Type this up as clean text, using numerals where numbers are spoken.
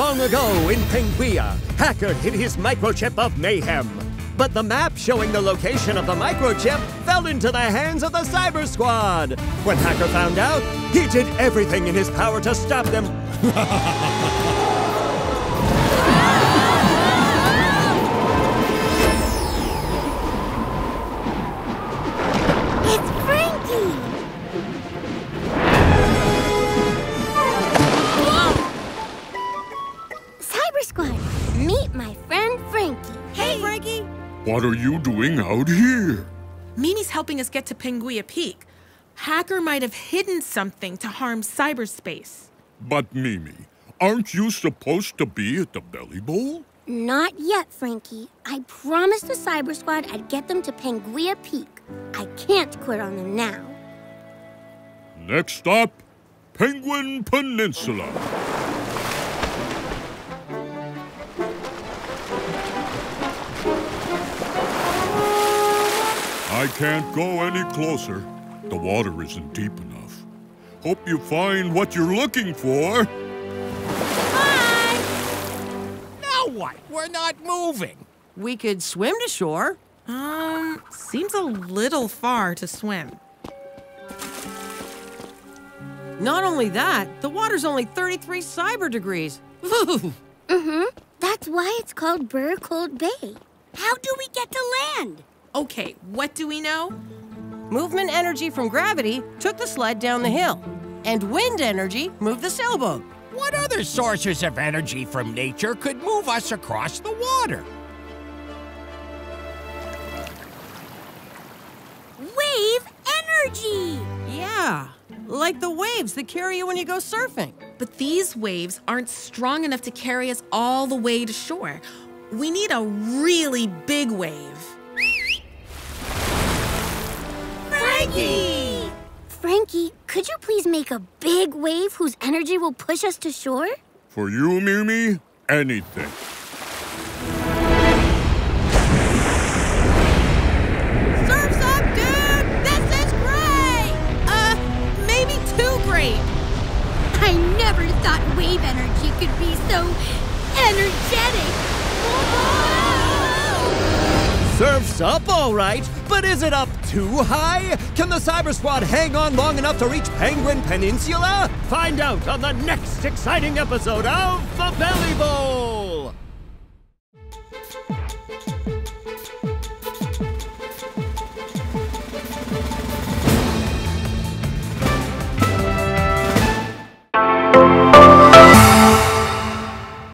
Long ago in Penguia, Hacker hid his microchip of mayhem. But the map showing the location of the microchip fell into the hands of the Cyber Squad. When Hacker found out, he did everything in his power to stop them. It's Frankie! Cyber Squad, meet my friend Frankie. Hey, Frankie! What are you doing out here? Mimi's helping us get to Penguia Peak. Hacker might have hidden something to harm cyberspace. But Mimi, aren't you supposed to be at the Belly Bowl? Not yet, Frankie. I promised the Cyber Squad I'd get them to Penguia Peak. I can't quit on them now. Next stop, Penguin Peninsula. I can't go any closer. The water isn't deep enough. Hope you find what you're looking for. Hi! Now what? We're not moving. We could swim to shore. Seems a little far to swim. Not only that, the water's only 33 cyber degrees. That's why it's called Burr Cold Bay. How do we get to land? Okay, what do we know? Movement energy from gravity took the sled down the hill, and wind energy moved the sailboat. What other sources of energy from nature could move us across the water? Wave energy! Yeah, like the waves that carry you when you go surfing. But these waves aren't strong enough to carry us all the way to shore. We need a really big wave. Frankie! Frankie, could you please make a big wave whose energy will push us to shore? For you, Mimi, anything. Surf's up, dude! This is great! Maybe too great. I never thought wave energy could be so energetic. Whoa! Surf's up, all right, but is it up too high? Can the Cyber Squad hang on long enough to reach Penguin Peninsula? Find out on the next exciting episode of The Belly Bowl!